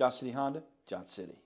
Johnson City Honda, Johnson City.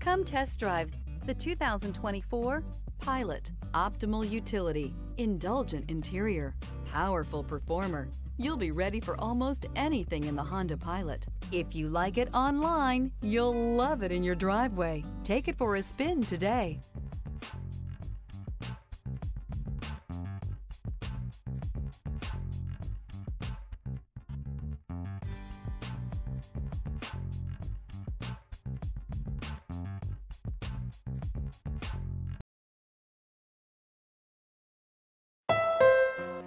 Come test drive the 2024 Pilot. Optimal utility, indulgent interior, powerful performer. You'll be ready for almost anything in the Honda Pilot. If you like it online, you'll love it in your driveway. Take it for a spin today.